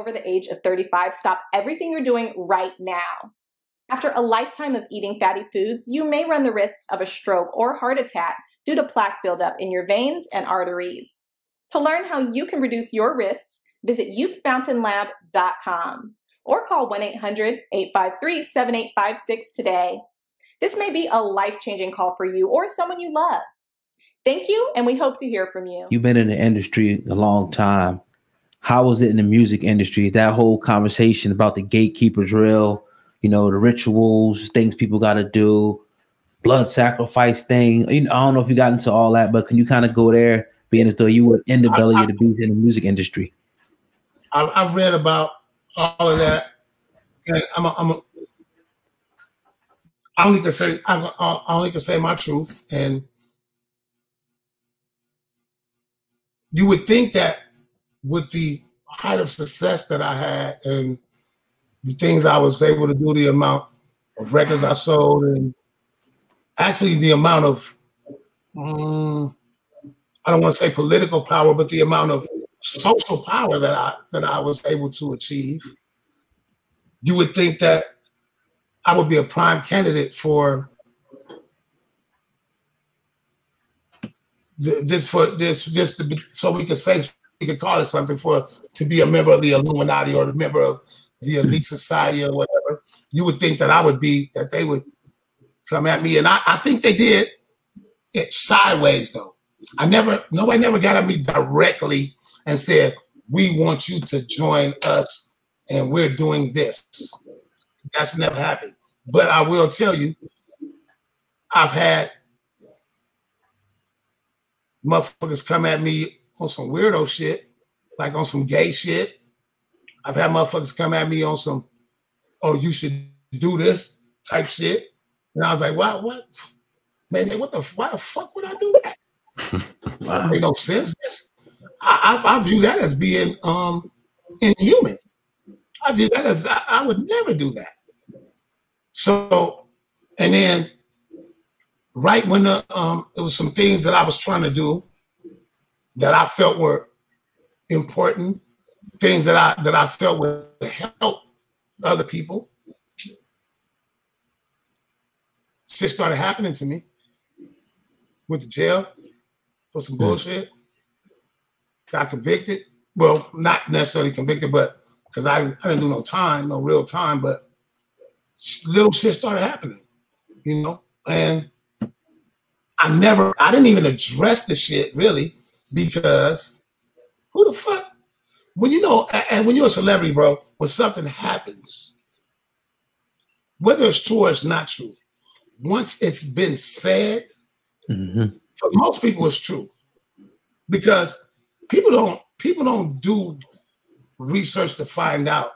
over the age of 35, stop everything you're doing right now. After a lifetime of eating fatty foods, you may run the risks of a stroke or heart attack due to plaque buildup in your veins and arteries. To learn how you can reduce your risks, visit youthfountainlab.com or call 1-800-853-7856 today. This may be a life-changing call for you or someone you love. Thank you, and we hope to hear from you. You've been in the industry a long time. How was it in the music industry? That whole conversation about the gatekeeper drill, you know, the rituals, things people got to do, blood sacrifice thing. You know, I don't know if you got into all that, but can you kind of go there, being as though you were in the belly of the beast in the music industry? I've read about all of that, and I only can say my truth. And you would think that with the height of success that I had and the things I was able to do, the amount of records I sold, and actually the amount of, I don't want to say political power, but the amount of social power that I was able to achieve, you would think that I would be a prime candidate for so we could say, we could call it something, for to be a member of the Illuminati or a member of the elite society or whatever. You would think that I would be, that they would come at me. And I think they did it sideways though. Nobody never got at me directly and said, we want you to join us and we're doing this. That's never happened. But I will tell you, I've had motherfuckers come at me on some weirdo shit, like on some gay shit. I've had motherfuckers come at me on some, oh, you should do this type shit. And I was like, wow, what? Man, why the fuck would I do that? Wow. It made no sense. I view that as being inhuman. I view that as, I would never do that. So, and then right when the it was some things that I was trying to do that I felt were important, things that I felt would help other people. Shit started happening to me. Went to jail for some bullshit. Got convicted. Well, not necessarily convicted, but because I didn't do no time, no real time, but little shit started happening, you know? And I didn't even address the shit really, because who the fuck? When you know, and when you're a celebrity, bro, when something happens, whether it's true or it's not true, once it's been said, for most people it's true. Because people don't do research to find out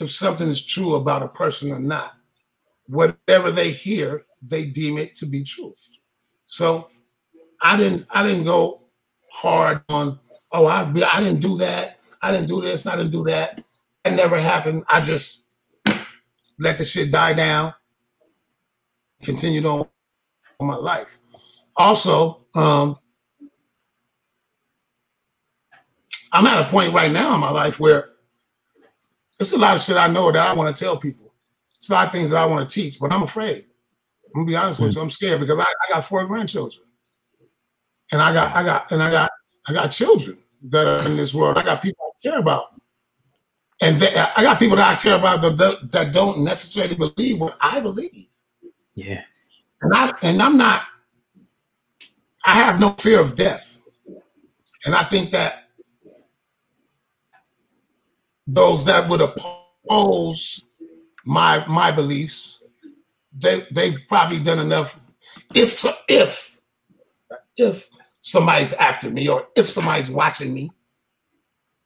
if something is true about a person or not. Whatever they hear, they deem it to be truth. So I didn't go hard on, oh, I didn't do that, I didn't do this, I didn't do that. That never happened. I just let the shit die down, continued on my life. Also, I'm at a point right now in my life where there's a lot of shit I know that I want to tell people. It's a lot of things that I want to teach, but I'm afraid. I'm gonna be honest with you. I'm scared because I got 4 grandchildren, and I got children that are in this world. I got people I care about, and I got people that I care about that don't necessarily believe what I believe. Yeah, and I'm not. I have no fear of death, and I think that those that would oppose my beliefs, they've probably done enough. If somebody's after me or if somebody's watching me,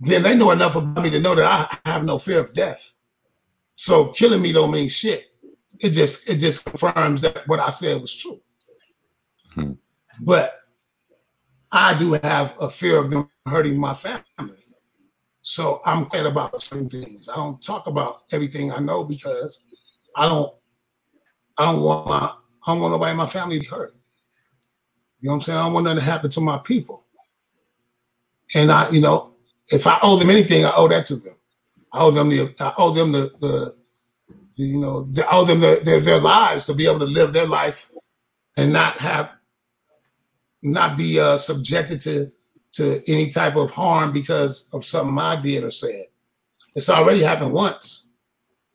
then they know enough about me to know that I have no fear of death. So killing me don't mean shit. It just confirms that what I said was true. But I do have a fear of them hurting my family. So I'm quiet about certain things. I don't talk about everything I know because I don't want nobody in my family to be hurt. You know what I'm saying? I don't want nothing to happen to my people. And I, you know, If I owe them anything, I owe that to them. I owe them their lives, to be able to live their life and not be subjected to any type of harm because of something I did or said. It's already happened once.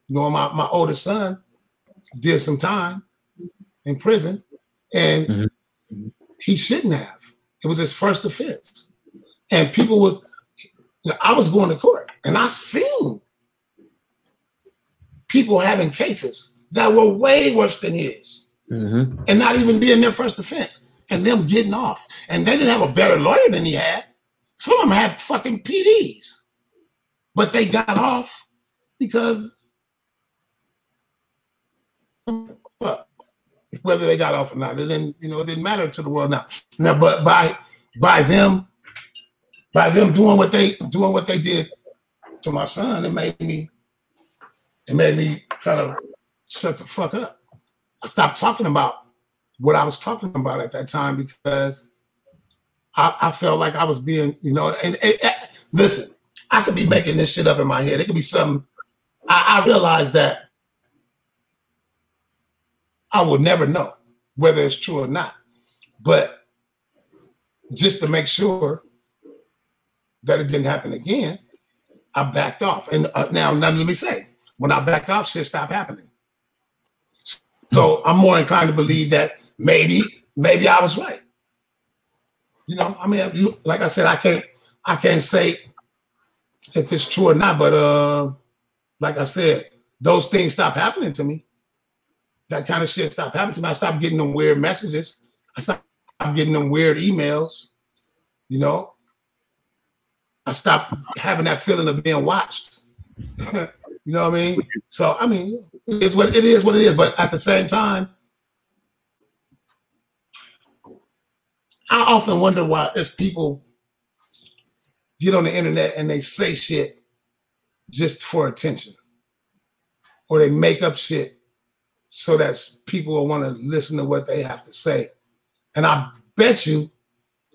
You know, my oldest son did some time in prison, and he shouldn't have. It was his first offense. And people was, you know, I was going to court and I seen people having cases that were way worse than his, and not even being their first offense, and them getting off. And they didn't have a better lawyer than he had. Some of them had fucking PDs, but they got off because, whether they got off or not, it didn't matter to the world now. Now, but by them doing what they did to my son, it made me kind of shut the fuck up. I stopped talking about what I was talking about at that time because I felt like I was being, you know. And listen, I could be making this shit up in my head. It could be something. I realized that I will never know whether it's true or not, but just to make sure that it didn't happen again, I backed off. And now let me say, when I backed off, shit stopped happening. So I'm more inclined to believe that maybe I was right. You know, I mean, like I said, I can't say if it's true or not, but like I said, those things stopped happening to me. That kind of shit stopped happening to me. I stopped getting them weird messages. I stopped getting them weird emails. You know, I stopped having that feeling of being watched. You know what I mean? So I mean, it's what it is. What it is. But at the same time, I often wonder why, if people get on the internet and they say shit just for attention, or they make up shit so that people will want to listen to what they have to say. And I bet you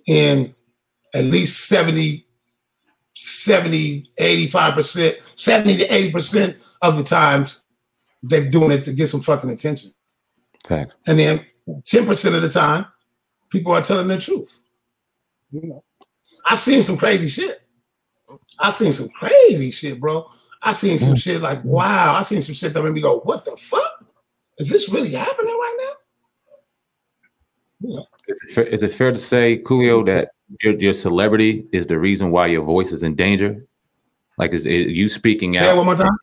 in at least 70 to 80% of the times they're doing it to get some fucking attention. Okay. And then 10% of the time, people are telling the truth. You know, I've seen some crazy shit. I've seen some crazy shit, bro. I've seen some shit like, wow. I've seen some shit that made me go, what the fuck? Is this really happening right now? Yeah. Is it fair to say, Coolio, that your celebrity is the reason why your voice is in danger? Like, is you speaking out? Say it one more time.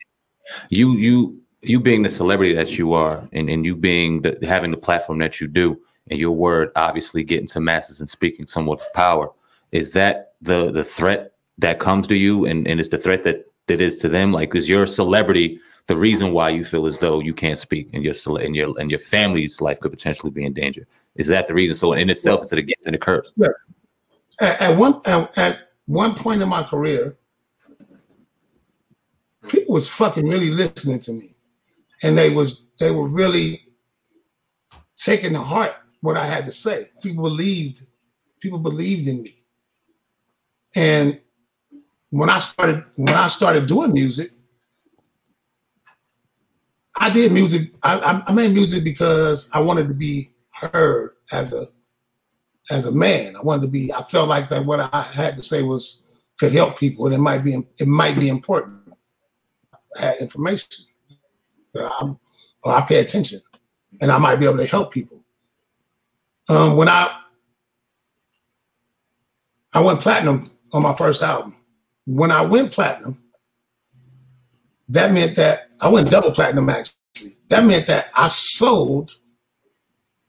You being the celebrity that you are, and you being having the platform that you do, and your word obviously getting to masses and speaking somewhat of power. Is that the threat that comes to you, and it's the threat that is to them? Like, is your celebrity the reason why you feel as though you can't speak, and your family's life could potentially be in danger? Is that the reason? So in itself, is it a gift and a curse? Yeah. At one point in my career, people was fucking really listening to me, and they were really taking to heart what I had to say. People believed in me, and when I started doing music. I did music. I made music because I wanted to be heard as a man. I wanted to be. I felt like that what I had to say could help people, and it might be important. I had information, or I pay attention, and I might be able to help people. When I went platinum on my first album, when I went platinum, that meant that I went double platinum, actually. That meant that I sold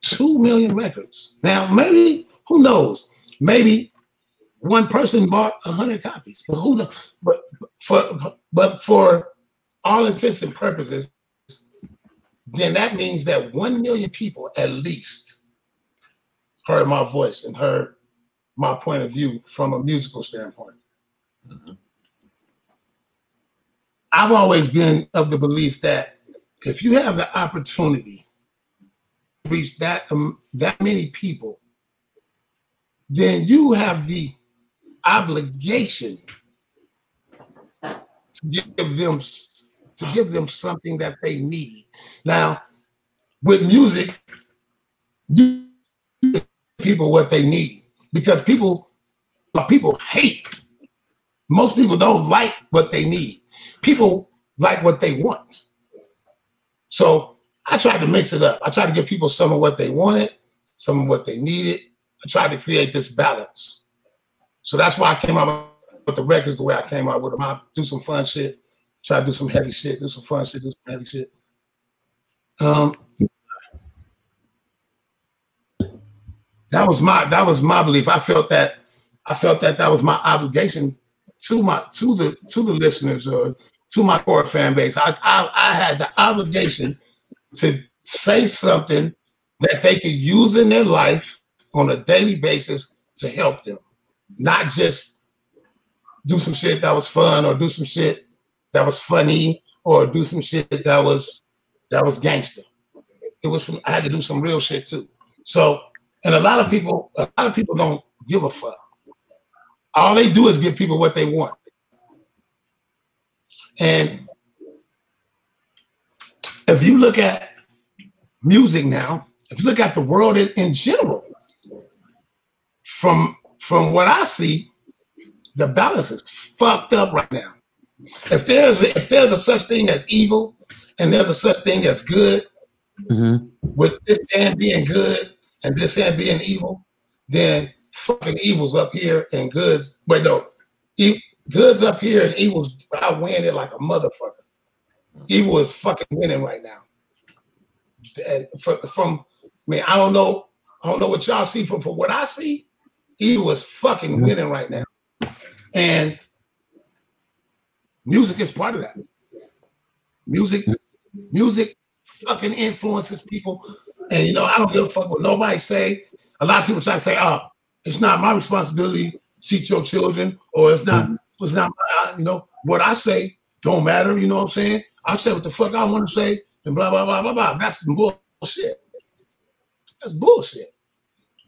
2 million records. Now, maybe, who knows? Maybe one person bought 100 copies, but who knows? But for all intents and purposes, then that means that 1 million people at least heard my voice and heard my point of view from a musical standpoint. I've always been of the belief that if you have the opportunity to reach that many people, then you have the obligation to give them something that they need. Now, with music, you give people what they need, because people hate. Most people don't like what they need. People like what they want. So I tried to mix it up. I tried to give people some of what they wanted, some of what they needed. I tried to create this balance. So that's why I came out with the records the way I came out with them. I do some fun shit, try to do some heavy shit, do some fun shit, do some heavy shit. That was my belief. I felt that was my obligation to the listeners or to my core fan base. I had the obligation to say something that they could use in their life on a daily basis to help them, not just do some shit that was fun or do some shit that was funny or do some shit that was gangster. It was I had to do some real shit too. So, and a lot of people don't give a fuck. All they do is give people what they want. And if you look at music now, if you look at the world in general, from what I see, the balance is fucked up right now. If there's a such thing as evil and there's a such thing as good, mm-hmm. with this hand being good and this hand being evil, then fucking evil's up here and goods. Wait, no, goods up here and evil's. I win it like a motherfucker. Evil is fucking winning right now. And man, I don't know what y'all see, but from what I see, evil is fucking winning right now. And music is part of that. Music fucking influences people. And you know, I don't give a fuck what nobody say. A lot of people try to say, "Oh, it's not my responsibility to teach your children," or it's not my, you know, what I say don't matter, you know what I'm saying? I say what the fuck I want to say, and blah, blah, blah, blah, blah. That's bullshit. That's bullshit.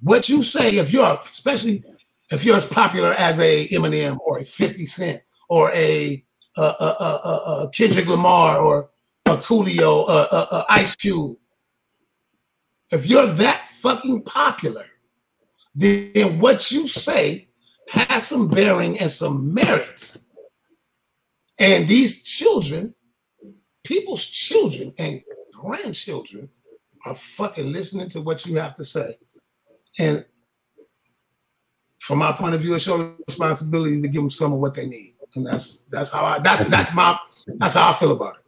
What you say, especially if you're as popular as a Eminem or a 50 Cent or a Kendrick Lamar or a Coolio, a Ice Cube, if you're that fucking popular, then what you say has some bearing and some merit. And these children, people's children and grandchildren are fucking listening to what you have to say. And from my point of view, it's your responsibility to give them some of what they need. And that's how I feel about it.